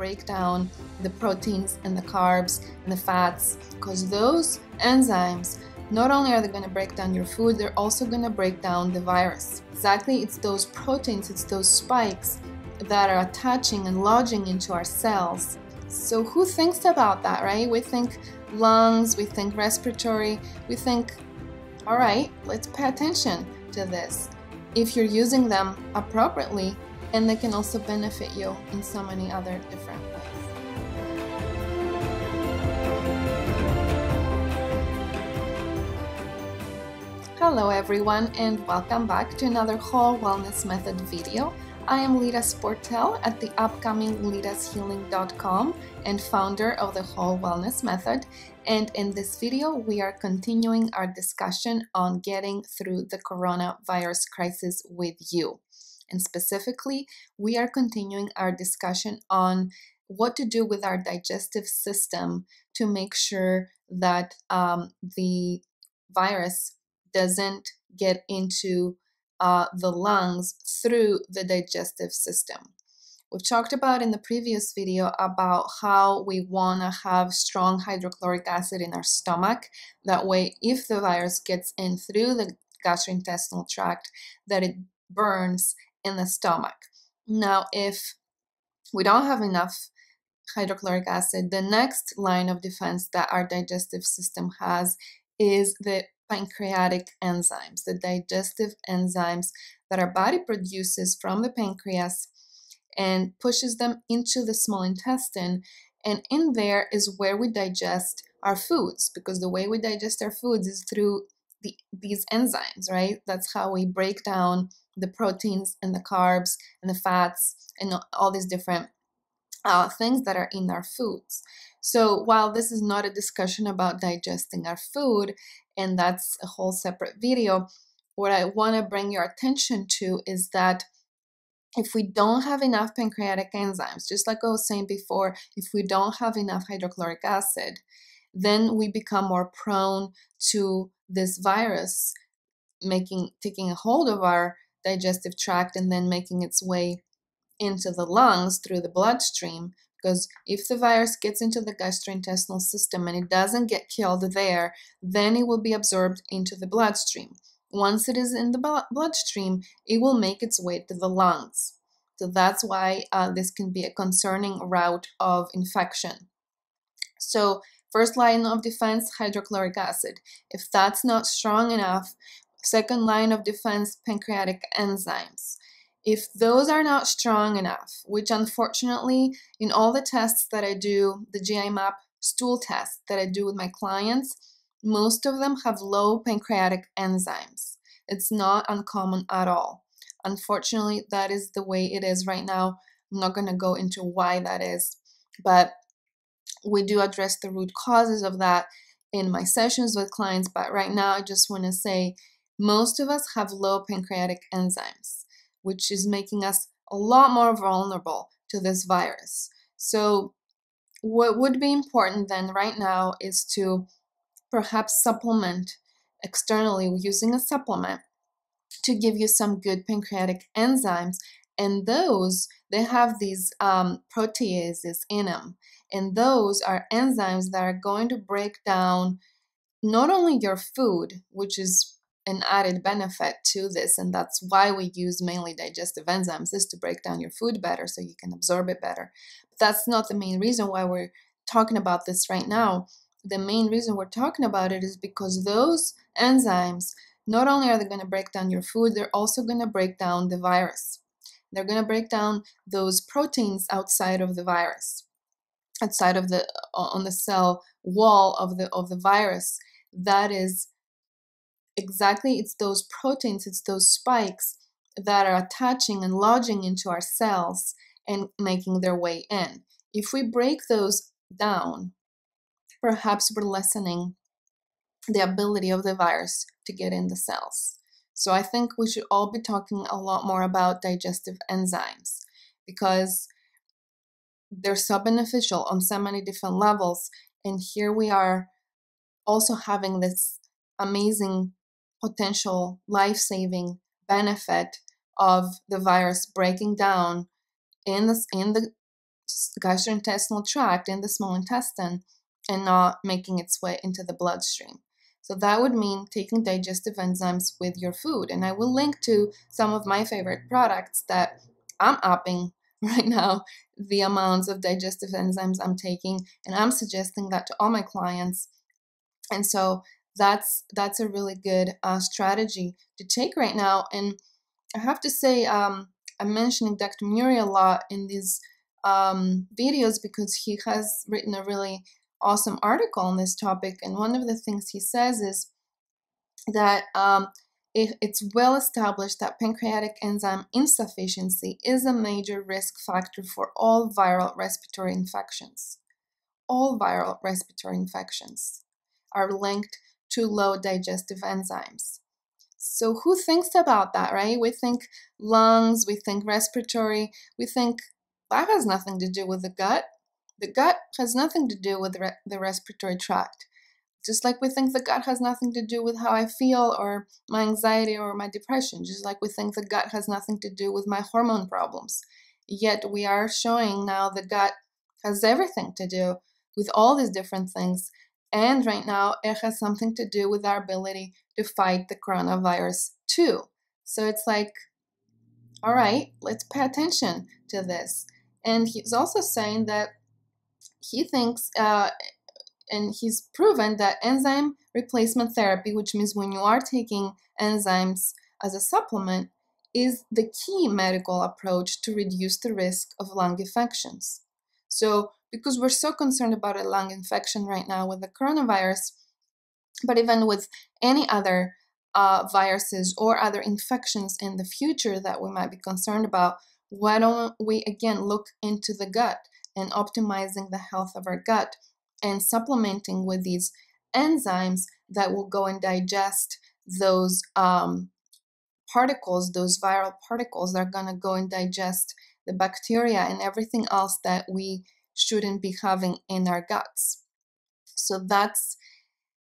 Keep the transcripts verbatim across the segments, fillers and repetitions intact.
break down the proteins and the carbs and the fats, because those enzymes, not only are they going to break down your food, they're also going to break down the virus. Exactly, it's those proteins, it's those spikes that are attaching and lodging into our cells. So who thinks about that, right? We think lungs, we think respiratory, we think, all right, let's pay attention to this. If you're using them appropriately, and they can also benefit you in so many other different ways. Hello everyone, and welcome back to another Whole Wellness Method video. I am Lida Sportel at the upcoming Lidashealing dot com and founder of the Whole Wellness Method, and in this video we are continuing our discussion on getting through the coronavirus crisis with you. And specifically, we are continuing our discussion on what to do with our digestive system to make sure that um, the virus doesn't get into uh, the lungs through the digestive system. We've talked about in the previous video about how we want to have strong hydrochloric acid in our stomach. That way, if the virus gets in through the gastrointestinal tract, that it burns in the stomach. Now, if we don't have enough hydrochloric acid, the next line of defense that our digestive system has is the pancreatic enzymes, the digestive enzymes that our body produces from the pancreas and pushes them into the small intestine. And in there is where we digest our foods, because the way we digest our foods is through the, these enzymes, right? That's how we break down the proteins and the carbs and the fats and all these different uh, things that are in our foods. So while this is not a discussion about digesting our food, and that's a whole separate video, what I want to bring your attention to is that if we don't have enough pancreatic enzymes, just like I was saying before, if we don't have enough hydrochloric acid, then we become more prone to this virus making taking a hold of our digestive tract and then making its way into the lungs through the bloodstream. Because if the virus gets into the gastrointestinal system and it doesn't get killed there, then it will be absorbed into the bloodstream. Once it is in the bloodstream, it will make its way to the lungs. So that's why uh, this can be a concerning route of infection. So first line of defense, hydrochloric acid. If that's not strong enough, second line of defense, pancreatic enzymes. If those are not strong enough, which unfortunately in all the tests that I do, the G I map stool test that I do with my clients, most of them have low pancreatic enzymes. It's not uncommon at all. Unfortunately, that is the way it is right now. I'm not going to go into why that is, but we do address the root causes of that in my sessions with clients. But right now, I just want to say most of us have low pancreatic enzymes, which is making us a lot more vulnerable to this virus. So what would be important then right now is to perhaps supplement externally using a supplement to give you some good pancreatic enzymes. And those, they have these um, proteases in them. And those are enzymes that are going to break down not only your food, which is an added benefit to this, and that's why we use mainly digestive enzymes, is to break down your food better so you can absorb it better. But that's not the main reason why we're talking about this right now. The main reason we're talking about it is because those enzymes, not only are they going to break down your food, they're also going to break down the virus. They're going to break down those proteins outside of the virus, outside of the on the cell wall of the of the virus. That is exactly, it's those proteins, it's those spikes that are attaching and lodging into our cells and making their way in. If we break those down, perhaps we're lessening the ability of the virus to get in the cells. So I think we should all be talking a lot more about digestive enzymes, because they're so beneficial on so many different levels. And here we are also having this amazing potential life-saving benefit of the virus breaking down in the, in the gastrointestinal tract in the small intestine and not making its way into the bloodstream. So that would mean taking digestive enzymes with your food. And I will link to some of my favorite products that I'm upping right now, the amounts of digestive enzymes I'm taking, and I'm suggesting that to all my clients. And so that's that's a really good uh, strategy to take right now. And I have to say, um, I'm mentioning Doctor Muri a lot in these um, videos because he has written a really awesome article on this topic, and one of the things he says is that um, it, it's well established that pancreatic enzyme insufficiency is a major risk factor for all viral respiratory infections. All viral respiratory infections are linked to low digestive enzymes. So who thinks about that, right? We think lungs, we think respiratory, we think that has nothing to do with the gut. The gut has nothing to do with re the respiratory tract. Just like we think the gut has nothing to do with how I feel or my anxiety or my depression. Just like we think the gut has nothing to do with my hormone problems. Yet we are showing now the gut has everything to do with all these different things. And right now it has something to do with our ability to fight the coronavirus too. So it's like, all right, let's pay attention to this. And he's also saying that he thinks, uh, and he's proven that enzyme replacement therapy, which means when you are taking enzymes as a supplement, is the key medical approach to reduce the risk of lung infections. So because we're so concerned about a lung infection right now with the coronavirus, but even with any other uh, viruses or other infections in the future that we might be concerned about, why don't we again look into the gut and optimizing the health of our gut and supplementing with these enzymes that will go and digest those um, particles, those viral particles that are going to go and digest the bacteria and everything else that we shouldn't be having in our guts. So that's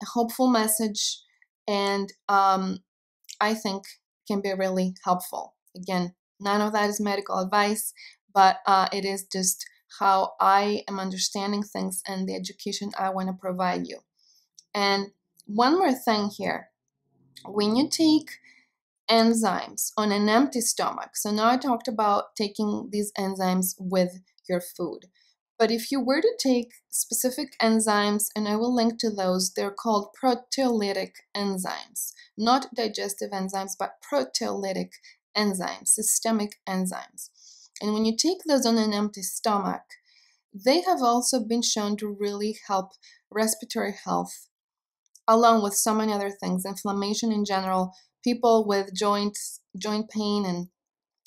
a hopeful message, and um, I think can be really helpful. Again, none of that is medical advice, but uh, it is just how I am understanding things and the education I want to provide you. And one more thing here, when you take enzymes on an empty stomach, so now I talked about taking these enzymes with your food, but if you were to take specific enzymes, and I will link to those, they're called proteolytic enzymes, not digestive enzymes, but proteolytic enzymes, systemic enzymes. And when you take those on an empty stomach, they have also been shown to really help respiratory health, along with so many other things, inflammation in general, people with joints, joint pain and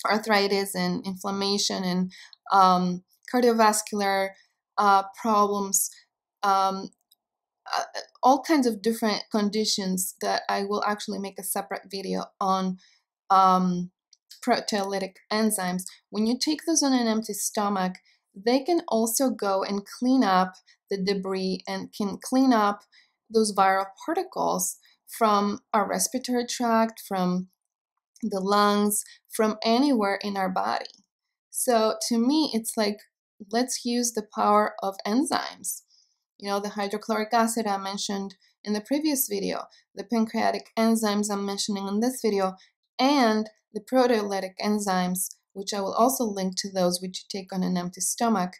arthritis and inflammation and um, cardiovascular uh, problems, um, uh, all kinds of different conditions that I will actually make a separate video on. Um, proteolytic enzymes, when you take those on an empty stomach, they can also go and clean up the debris and can clean up those viral particles from our respiratory tract, from the lungs, from anywhere in our body. So to me, it's like, let's use the power of enzymes. You know, the hydrochloric acid I mentioned in the previous video, the pancreatic enzymes I'm mentioning in this video, and the proteolytic enzymes, which I will also link to those which you take on an empty stomach.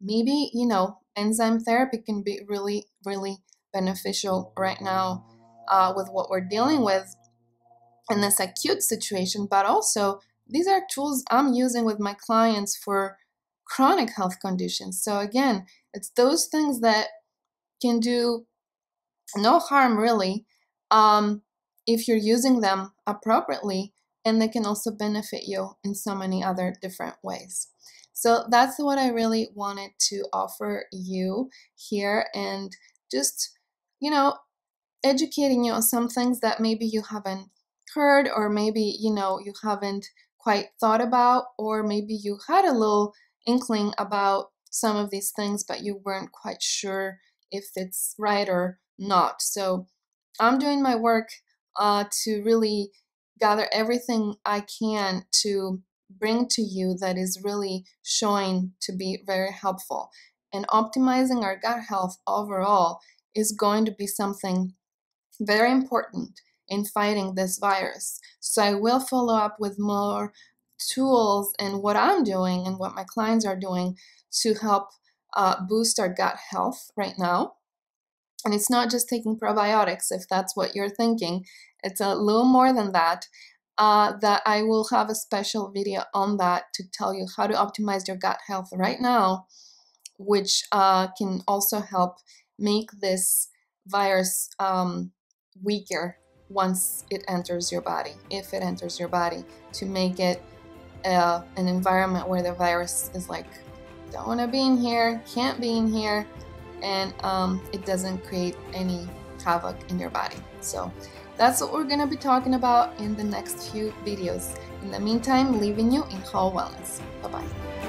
Maybe, you know, enzyme therapy can be really, really beneficial right now uh, with what we're dealing with in this acute situation, but also these are tools I'm using with my clients for chronic health conditions. So again, it's those things that can do no harm really, um, if you're using them appropriately, and they can also benefit you in so many other different ways. So that's what I really wanted to offer you here, and just, you know, educating you on some things that maybe you haven't heard, or maybe, you know, you haven't quite thought about, or maybe you had a little inkling about some of these things, but you weren't quite sure if it's right or not. So I'm doing my work Uh, to really gather everything I can to bring to you that is really showing to be very helpful. And optimizing our gut health overall is going to be something very important in fighting this virus. So I will follow up with more tools and what I'm doing and what my clients are doing to help uh, boost our gut health right now. And it's not just taking probiotics, if that's what you're thinking. It's a little more than that. Uh, that I will have a special video on that to tell you how to optimize your gut health right now, which uh, can also help make this virus um, weaker once it enters your body, if it enters your body, to make it uh, an environment where the virus is like, don't want to be in here, can't be in here, and um, it doesn't create any havoc in your body. So that's what we're going to be talking about in the next few videos. In the meantime, leaving you in whole wellness. Bye-bye.